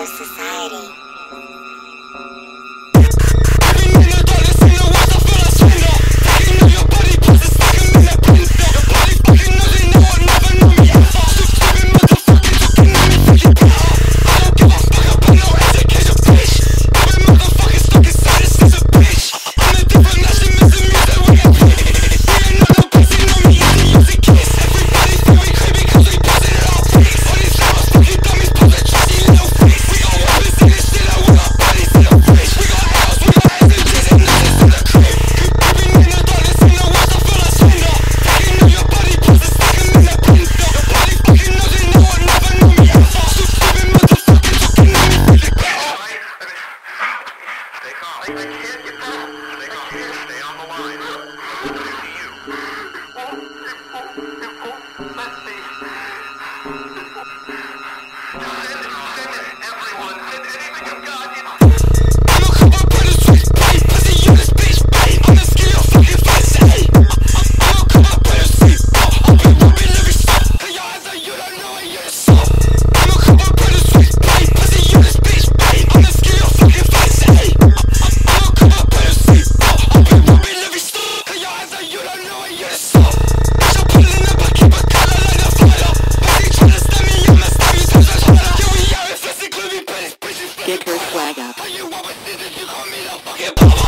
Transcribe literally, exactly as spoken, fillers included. Necrosociety. Get her swag up.